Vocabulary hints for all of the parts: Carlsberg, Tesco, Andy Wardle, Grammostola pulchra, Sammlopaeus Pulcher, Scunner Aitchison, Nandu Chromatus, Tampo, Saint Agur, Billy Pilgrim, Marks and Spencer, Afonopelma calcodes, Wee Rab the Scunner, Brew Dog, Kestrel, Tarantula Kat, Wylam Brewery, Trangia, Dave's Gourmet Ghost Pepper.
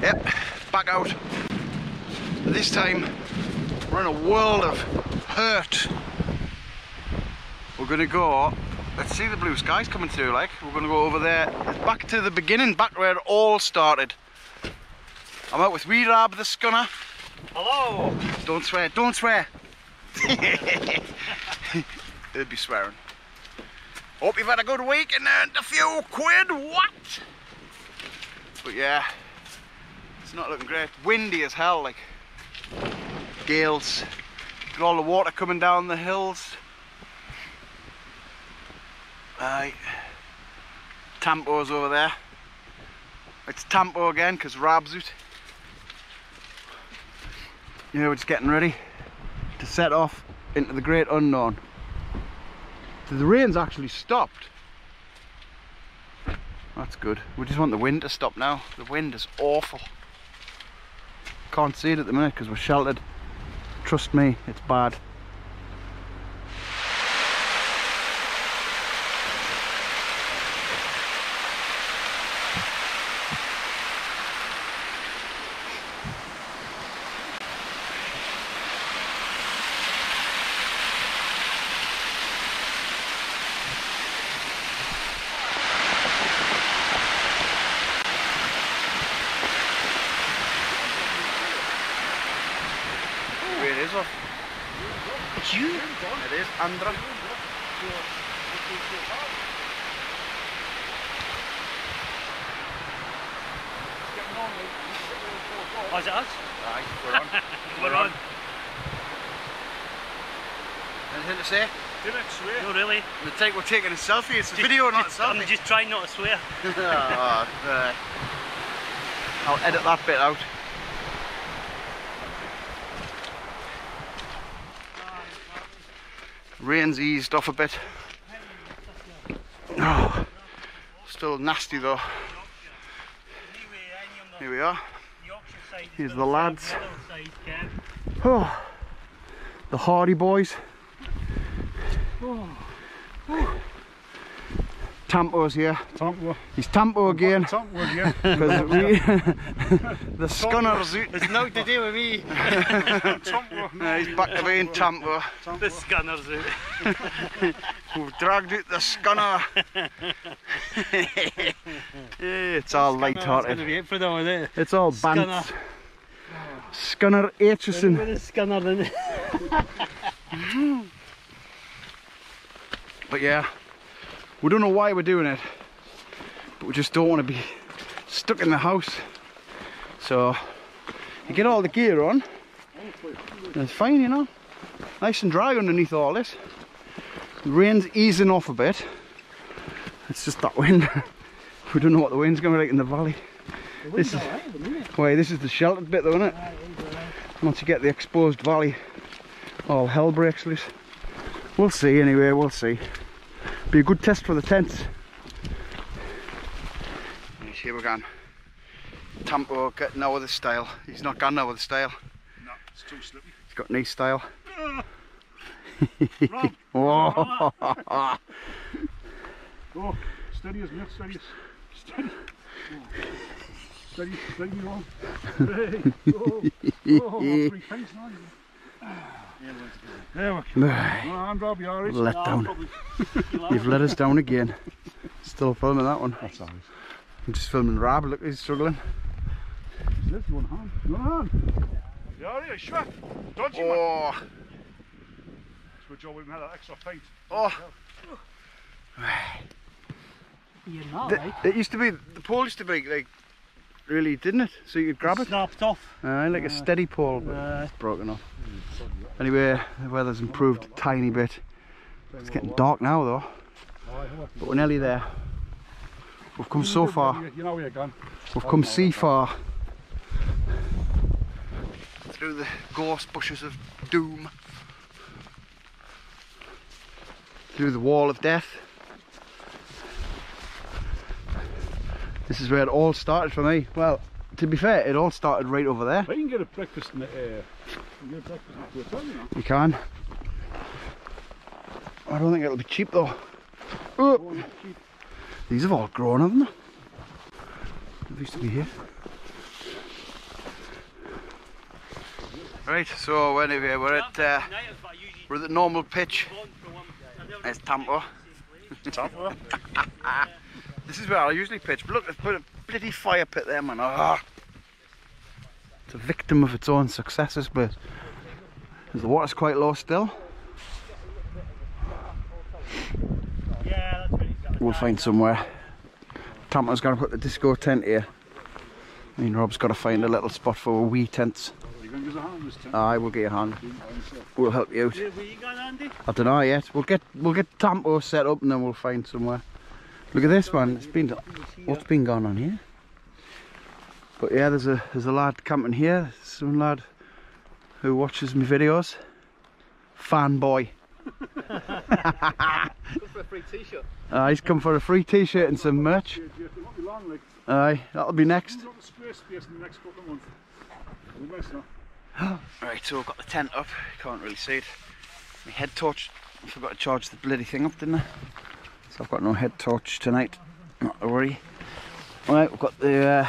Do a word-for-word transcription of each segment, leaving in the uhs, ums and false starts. Yep, back out. This time we're in a world of hurt. We're gonna go, let's see the blue skies coming through like. We're gonna go over there, back to the beginning, back where it all started. I'm out with Wee Rab the Scunner. Hello! Don't swear, don't swear! They'd be swearing. Hope you've had a good week and earned a few quid, what? But yeah, it's not looking great. Windy as hell, like gales. Got all the water coming down the hills. Aye. Tampo's over there. It's Tampo again, because Rab's out. You know, we're just getting ready to set off into the great unknown. The rain's actually stopped. That's good. We just want the wind to stop now. The wind is awful. Can't see it at the minute because we're sheltered. Trust me, it's bad. It's you? It is, Andra. Oh, is it us? Aye, we're on. we're, we're on. on. Anything to say? Didn't swear. No, really. The take, we're taking a selfie, it's a just, video, not just, a selfie. I'm just trying not to swear. oh, uh, I'll edit that bit out. Rain's eased off a bit. Oh, still nasty though. Here we are. Here's the lads. Oh, the Hardy boys. Tampo's here. Tampo. He's Tampo again. Tampo again. The Scunner's out. There's nothing to do with me. Tampo. No, he's back to being Tampo. The Scunner's out. We've dragged out the Scunner. It's all light-hearted. It? It's all bants. Scunner Aitchison. With the Scunner then. But yeah. We don't know why we're doing it, but we just don't want to be stuck in the house. So you get all the gear on, and it's fine, you know. Nice and dry underneath all this. The rain's easing off a bit. It's just that wind. We don't know what the wind's going to be like in the valley. The wind's all right, isn't it? Wait, this is the sheltered bit though, isn't it? Once you get the exposed valley, all hell breaks loose. We'll see anyway, we'll see. Be a good test for the tents. Right, here we're going. Tampo getting out of the style. He's not gone now with the style. No, it's too slippy. He's got knee style. Rob! Oh. Oh, steady as me, steady as. Steady. Oh. Steady, steady, Rob. Hey. Oh, oh, three pints now. There we go. I'm Rob, you alright? Let down. You've let us down again. Still filming that one. That's alright. I'm just filming Rab, look, he's struggling. He's left one hand. One hand. You alright? Sure. Dodgy man. Oh. It's good job we had that extra pint. Oh. You're not right. It used to be, the pole used to be like, really, didn't it? So you could grab it. Snapped off. Uh, like uh, a steady pole, but uh, it's broken off. Anyway, the weather's improved a tiny bit. It's getting dark now though, but we're nearly there. We've come so far. We've come sea far. Through the gorse bushes of doom. Through the wall of death. This is where it all started for me. Well, to be fair, it all started right over there. But you can get a breakfast in the air. You can get a breakfast in the hotel, you know? You can. I don't think it'll be cheap though. Oh, not cheap. These have all grown, haven't they? They used to be here. Right, so we're anyway, we're at uh, we're at the normal pitch. It's Tampo. Tampo. This is where I usually pitch. But look, they've put a bloody fire pit there, man. Oh. It's a victim of its own success, this place. The water's quite low still. We'll find somewhere. Tampa's going to put the disco tent here. I mean, Rob's got to find a little spot for wee tents. You're going to give us a hand this time? Aye, we'll get your hand. We'll help you out. Where you going, Andy? I don't know yet. We'll get we'll get Tampo set up and then we'll find somewhere. Look at this, man. It's been what's been going on here? But yeah, there's a there's a lad camping here. Some lad who watches my videos. Fanboy. Come for a free t-shirt. Uh, he's come for a free t-shirt and some merch. Aye, that'll be next. Right, so I've got the tent up. Can't really see it. My head torch. I forgot to charge the bloody thing up, didn't I? So I've got no head torch tonight. Not to worry. Right, we've got the uh,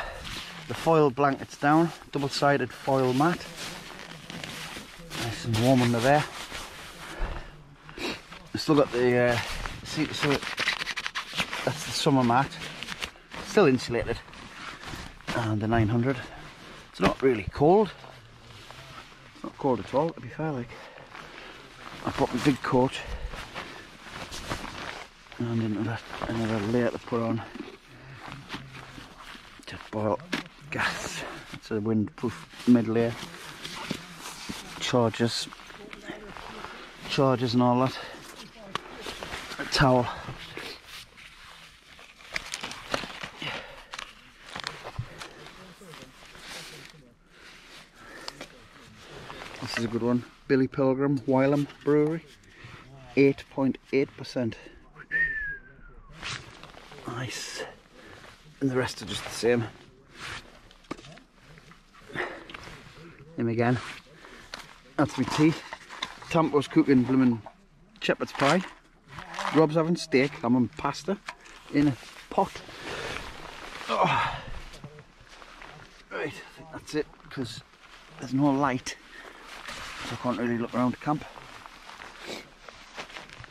the foil blankets down. Double-sided foil mat. Nice and warm under there. I've still got the uh, seat, so that's the summer mat. Still insulated. And the nine hundred. It's not really cold. It's not cold at all, to be fair. Like, I brought my big coat and another another layer to put on to boil gas. It's a windproof mid layer. Chargers, chargers and all that. A towel. Yeah. This is a good one. Billy Pilgrim, Wylam Brewery, eight point eight percent. Nice. And the rest are just the same. Him again. That's my tea. Tampo's cooking bloomin' shepherd's pie. Rob's having steak. I'm on pasta in a pot. Oh. Right, I think that's it because there's no light, so I can't really look around the camp.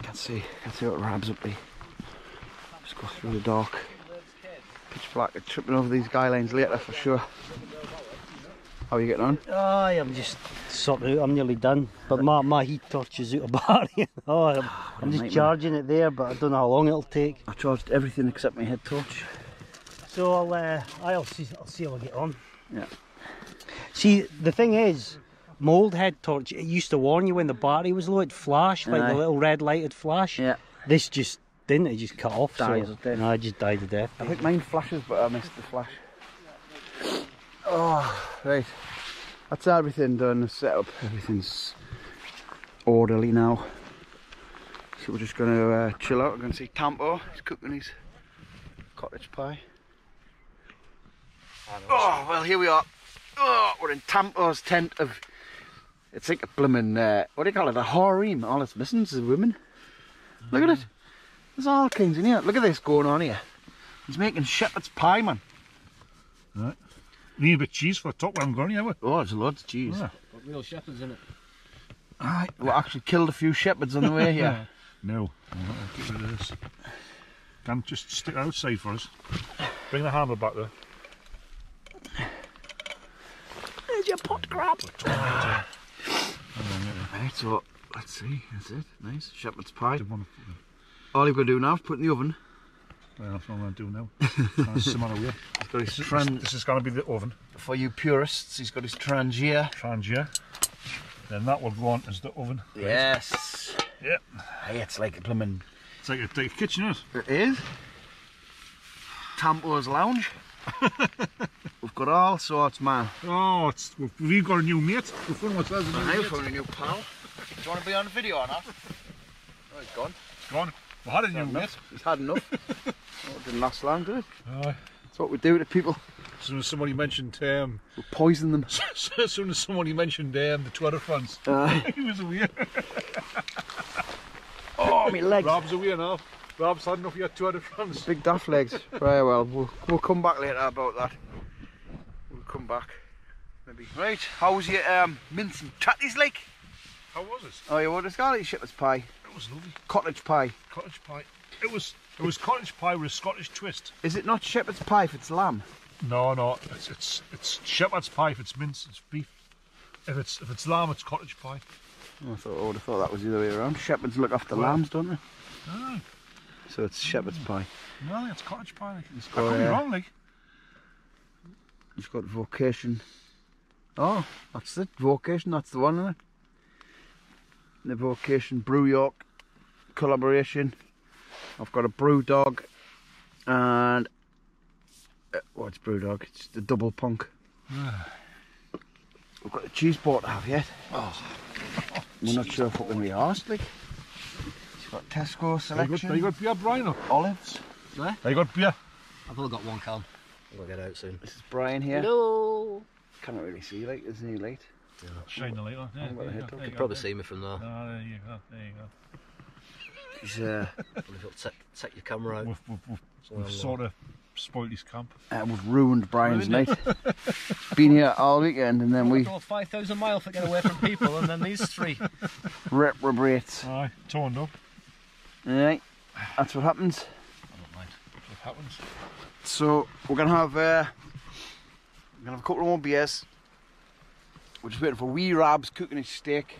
Can't see. Can't see what Rab's up there. Just go through the dark. Pitch black. I'm tripping over these guy lines later for sure. How are you getting on? Oh, I'm just sort of out, I'm nearly done. But my, my heat torch is out of battery. Oh, I'm, oh, I'm just charging it there, but I don't know how long it'll take. I charged everything except my head torch. So I'll, uh, I'll, see, I'll see how I get on. Yeah. See, the thing is, my old head torch, it used to warn you when the battery was low, it'd flash, like aye. The little red light would flash. Yeah. This just didn't, it just cut off. Died so of death. No, I just died to death. I think mine flashes, but I missed the flash. Oh, right, that's everything done, the setup, everything's orderly now. So we're just going to uh, chill out. We're going to see Tampo, he's cooking his cottage pie. Oh, well, here we are. Oh, we're in Tampo's tent of, it's like a blooming, uh, what do you call it, a harem. All it's missing is a woman. Look mm. at it, there's all kinds in here. Look at this going on here. He's making shepherd's pie, man. Right. Need a bit of cheese for the top where I'm going, yeah? Oh, there's loads of cheese. Yeah. Got real shepherds in it. Aye, we actually killed a few shepherds on the way here. No, I'll get rid of this. Dan, just stick it outside for us. Bring the hammer back there. There's your pot crab. Right, so let's see, that's it. Nice, shepherd's pie. All you've got to do now is put it in the oven. Well, that's what I'm going to do now. Away. He's got his tran this is going to be the oven. For you purists, he's got his Trangia. Trangia. Then that would want is the oven. Yes. Right. Yeah. Hey, it's like a plumbing. It's like a, like a kitchen, isn't it? It is. Tampo's Lounge. We've got all sorts, man. Oh, it's, we've, we've got a new mate. We've found ourselves a new mate. I've found a new pal. Do you want to be on the video or not? Oh, he's gone. It's gone. We've had enough, mate. He's had enough. Oh, it didn't last long, did it? Aye. That's what we do to people. As soon as somebody mentioned... Um, we poison them. As soon as somebody mentioned um, the Twitter fans. Aye. He was away. Oh, my legs. Rob's away now. Rob's had enough of your Twitter fans. Big daft legs. Right, well, well, we'll come back later about that. We'll come back. maybe. Right, how was your um, mince and tatties like? How was it? Oh, you ordered scarlet shepherd's pie. It was lovely. Cottage pie. Cottage pie. It was it was cottage pie with a Scottish twist. Is it not shepherd's pie if it's lamb? No, no, it's it's, it's shepherd's pie if it's mince, it's beef. If it's if it's lamb, it's cottage pie. I thought I would have thought that was the other way around. Shepherds look after well, lambs, don't they? No. So it's shepherd's pie. No, it's cottage pie. Like. It's got, I could uh, be wrong, like. It's got vocation. Oh, that's it. Vocation, that's the one, isn't it? The Vocation Brew York collaboration. I've got a Brew Dog and uh, well, it's Brew Dog. It's the double punk. We've got the cheese board to have yet. Oh. We're not sure if we're going to be arsed, like. It's got Tesco selection. Have you got beer, Brian? Or olives? Where? Have you got beer? I've only got one can. I've got to get out soon. This is Brian here. Hello! Can't really see, like, there's no light. Yeah. Shine the light on. Yeah, you you can probably see me from there. Ah, there you go, there you go. He's, uh... take, take your camera out. We've, we've, we've, we've sort of spoiled his camp. And uh, we've ruined Brian's night. Been here all weekend and then we... five thousand miles to get away from people and then these three. Reprobates. Aye, torn up. Aye, that's what happens. I don't mind, that's what happens. So, we're going to have, uh, we're gonna have a couple more beers. We're just waiting for Wee Rab's cooking his steak.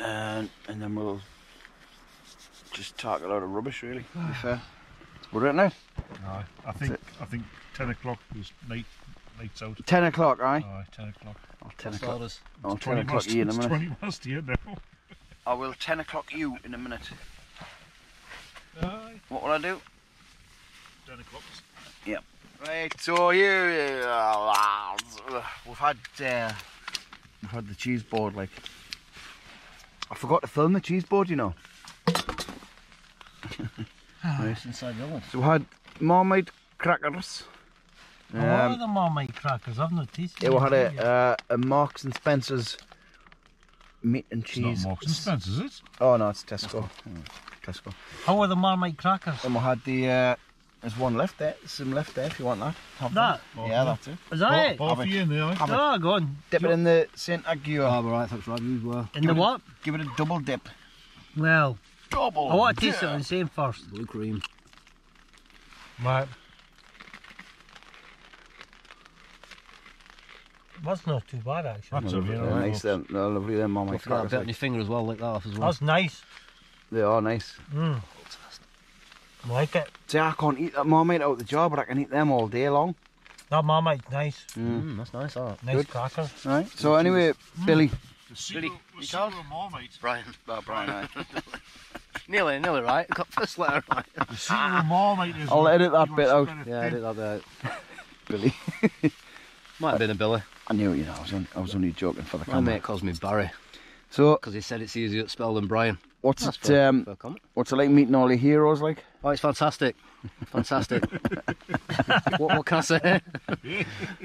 And, and then we'll just talk a lot of rubbish, really, to be fair. We're right now. No, I think I think ten o'clock was late, late out. Ten o'clock, aye. Aye, ten o'clock. Oh, ten o'clock. It's oh, twenty past you in a minute. Twenty past you now. I will ten o'clock you in a minute. Aye. What will I do? Ten o'clock. Yep. Right. So you, uh, we've had uh, we've had the cheese board. Like, I forgot to film the cheese board, you know. Right. Inside the oven. So we had Marmite crackers. Um, oh, what are the Marmite crackers? I've not tasted them. Yeah, we had a, uh, a Marks and Spencer's meat and cheese. It's not Marks and Spencer's, is it? Oh no, it's Tesco. Tesco. How are the Marmite crackers? And we had the. Uh, there's one left there. There's some left there if you want that. Have that? One. Yeah, that's it. Is that it? Have you in there? Oh, go on. Dip it in the Saint Agur. Oh, right, that's right. You were. In the what? Give it a double dip. Well. Double I want to taste it on the same first. Blue cream. Right. That's not too bad actually. That's lovely, they're nice them. They're lovely them, Mama. Look at that bit on your finger as well, like that as well. That's nice. They are nice. Mm. I like it. See, I can't eat that Marmite out of the jar, but I can eat them all day long. That Marmite's nice. Mm. Mm, that's nice, that. Nice good. Cracker. Right, so anyway, mm. Billy. Billy, you called? Brian. Oh, Brian, aye. Nearly, nearly right. Got first letter right. The secret of Marmite is... I'll edit that bit out. Yeah, edit that bit out. Billy. Might have been a Billy. I knew it, you know. I was, on, I was only joking for the camera. My mate calls me Barry. So... Because he said it's easier to spell than Brian. What's That's it, fair, um... fair comment. What's it like meeting all your heroes like? Oh, it's fantastic. Fantastic. what, what can I say?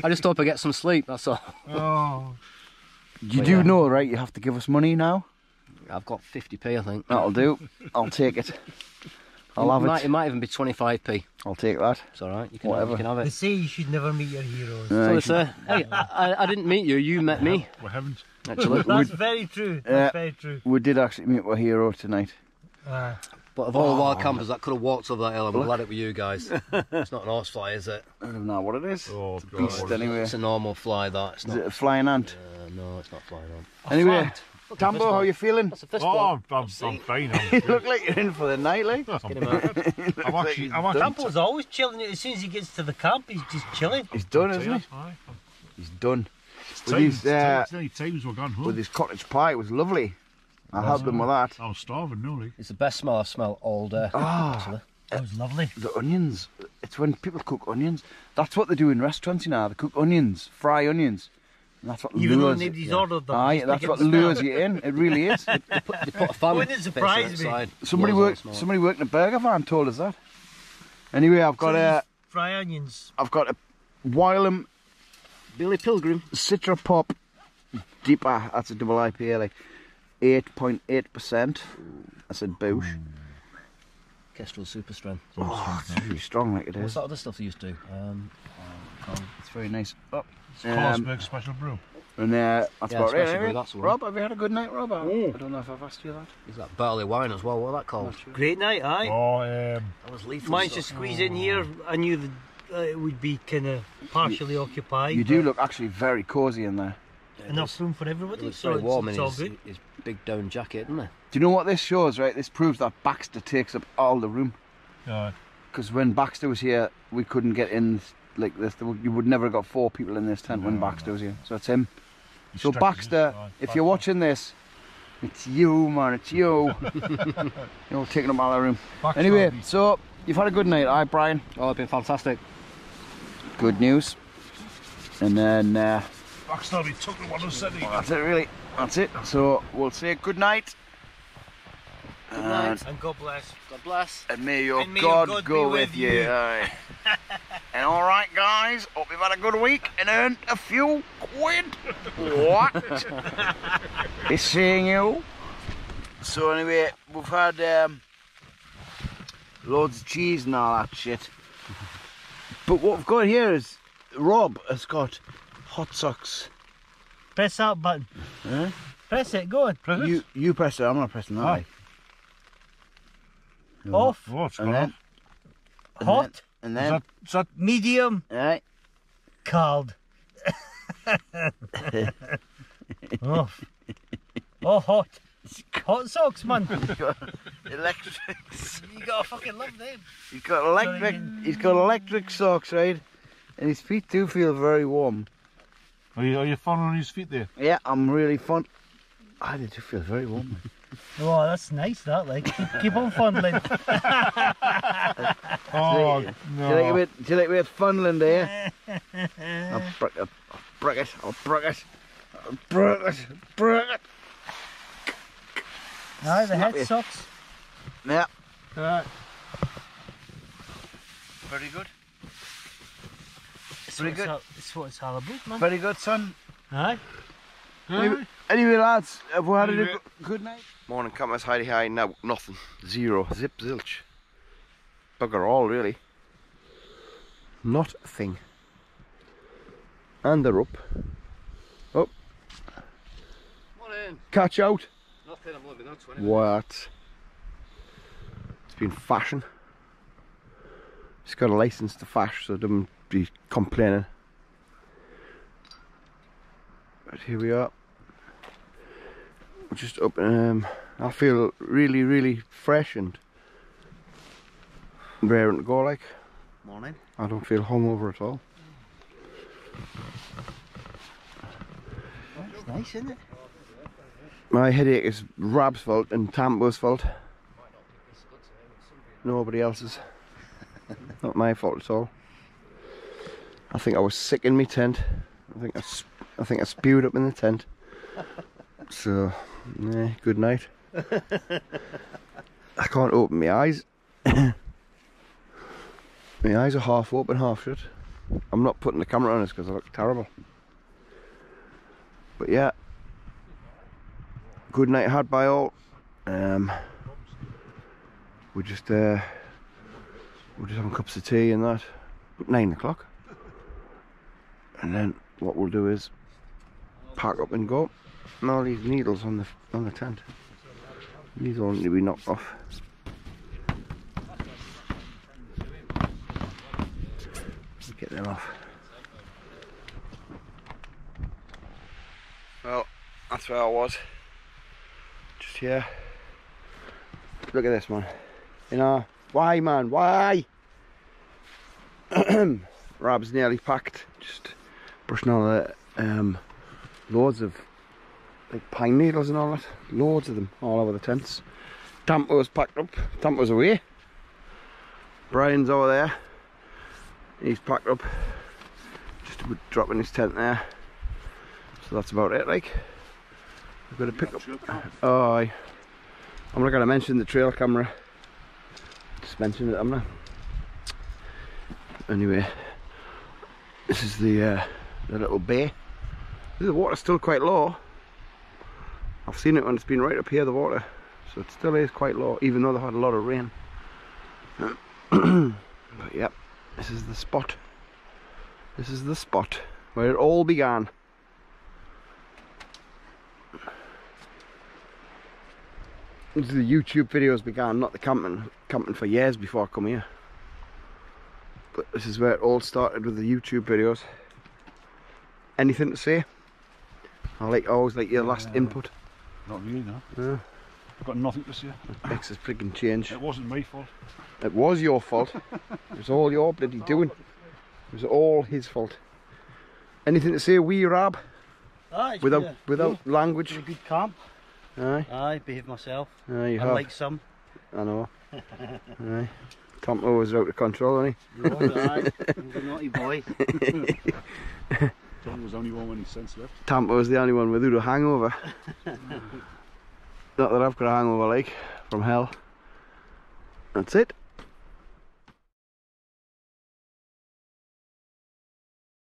I just hope I get some sleep, that's all. Oh... You but do yeah. know, right, you have to give us money now? I've got fifty p, I think. That'll do. I'll take it. I'll it have might, it. It might even be twenty-five p. I'll take that. It's all right. You can, Whatever. Have, you can have it. They say you should never meet your heroes. No, so they say, hey, I, I didn't meet you, you met me. We haven't. Actually, That's we, very true. That's uh, very true. We did actually meet our hero tonight. Uh, but of all oh, of our campers that could have walked over that hill, I'm look. glad it was you guys. It's not an horse fly, is it? I don't know what it is. Oh, it's a beast, God. anyway. It's a normal fly, that. It's not, is it a flying ant? Uh, No, it's not flying on. Anyway, Tampo, how are you feeling? That's a fist ball. Oh, I'm, I'm, I'm fine. I'm you look like you're in for the night, like. Tampo's always chilling. As soon as he gets to the camp, he's just chilling. He's done, isn't he? He's done. With his cottage pie, it was lovely. I had them with that. I was starving, really. It's the best smell I've smelled all day. Ah, that was lovely. The onions. It's when people cook onions. That's what they do in restaurants, you know. They cook onions, fry onions. That's what Even lures nobody's yeah. ordered them. Aye, that's what lures you in. It really is. They put, they put a family surprise outside. Me. Somebody worked. Somebody worked in a burger van told us that. Anyway, I've got Somebody's a fry onions. I've got a Wylam Billy Pilgrim Citra Pop Deeper. That's a double I P A, like eight point eight percent. That's a boosh. Mm. Kestrel super strength. Oh, it's really strong like it is. What's that other stuff they used to do? Um, um, Colin. It's very nice. Oh, it's Carlsberg um, special brew. And uh, that's yeah, about it. Anyway. That's Rob, have you had a good night, Rob? Mm. I don't know if I've asked you that. Is that barley of wine as well? What's that called? Sure. Great night, aye. Oh, um, that was lethal. Managed to squeeze oh. in here. I knew the, uh, it would be kind of partially you, occupied. You do look actually very cosy in there. Yeah, enough room for everybody. It's so very warm it's, in it's his, all good. His big down jacket, isn't it? Do you know what this shows? Right, this proves that Baxter takes up all the room. Aye. Because when Baxter was here, we couldn't get in like this. You would never have got four people in this tent no, when Baxter no. was here. So it's him. You so Baxter, if you're watching this, it's you, man. It's you. You know, taking up all our room. Baxter anyway, so you've had a good night, aye, Brian? Oh, it's been fantastic. Good news. And then. Uh, Baxter will be tucking one of seventy. Well, that's it, really. That's it. So we'll say good night. Good night. And, and God bless. God bless. And may your, and may God, your God go with, with you. you. Aye. And all right, guys. Hope you've had a good week and earned a few quid. What? It's seeing you. So anyway, we've had um, loads of cheese and all that shit. But what we've got here is Rob has got hot socks. Press that button. Huh? Press it. Go on. Press you, it. You press it. I'm not pressing that. Right. Off. Oh, it's and then, and hot. Then, and then is that, is that medium. Right. Cold. Off. Oh, hot. Hot socks, man. He's got electrics. You gotta fucking love them. He's got electric. He's got electric socks, right? And his feet do feel very warm. Are you, are you fond on his feet there? Yeah, I'm really fond. Ah, oh, they do feel very warm. Oh, that's nice, that, like, keep, keep on fondling. Oh, do you, no. Do you like we're fondling there? I'll break it, I'll break it, I'll break it, I'll break it, break it. No, the head socks. Yeah. Right. Very good. It's Very good. All, it's what it's all about, man. Very good, son. Aye. Anyway, anyway, lads, have we had anyway. a good night? Morning, campers, hidey high, no, nothing. Zero. Zip, zilch. Bugger all, really. Not a thing. And they're up. Up. Morning. Catch out. Nothing, I'm loving that twenty minutes. What? It's been fashion. It's got a licence to fash, so don't be complaining. But here we are. We're just up. Um, I feel really, really fresh and raring to go. Like morning. I don't feel hungover at all. Well, that's nice, isn't it? My headache is Rab's fault and Tampo's fault. Nobody else's. Not my fault at all. I think I was sick in my tent. I think I. I think I spewed up in the tent. So, yeah, good night. I can't open my eyes. My eyes are half open, half shut. I'm not putting the camera on us because I look terrible. But yeah, good night had by all. Um, we're just uh, we're just having cups of tea and that. Nine o'clock, and then what we'll do is pack up and go. And all these needles on the on the tent. These all need to be knocked off. Get them off. Well, that's where I was. Just here. Look at this, man. You know, why, man? Why? Rab's nearly packed. Just brushing all the um, loads of. Like pine needles and all that, loads of them all over the tents. Tampo's packed up, Tampo's away. Brian's over there, he's packed up, just dropping his tent there. So that's about it, like. I've got to pick up. Oh, I, I'm not going to mention the trail camera. Just mention it, I'm not. Anyway, this is the, uh, the little bay. The water's still quite low. I've seen it when it's been right up here, the water, so it still is quite low, even though they've had a lot of rain. But yep, this is the spot. This is the spot where it all began. The YouTube videos began, not the camping. Camping for years before I come here. But this is where it all started with the YouTube videos. Anything to say? I like always like your last uh, input. Not really, no. Yeah. I've got nothing to say. X has friggin' changed. It wasn't my fault. It was your fault. It was all your bloody doing. It was all his fault. Anything to say, Wee Rab? Aye. Without yeah. without yeah. language. It's a good camp. Aye. Aye. Behave myself. Aye, you have. Like some. I know. Aye. Tampo was out of control, wasn't he? He was, aye. He was a naughty boy. Tampo was the only one when he since left. Tampo was the only one without a hangover. Not that I've got a hangover like, from hell. That's it.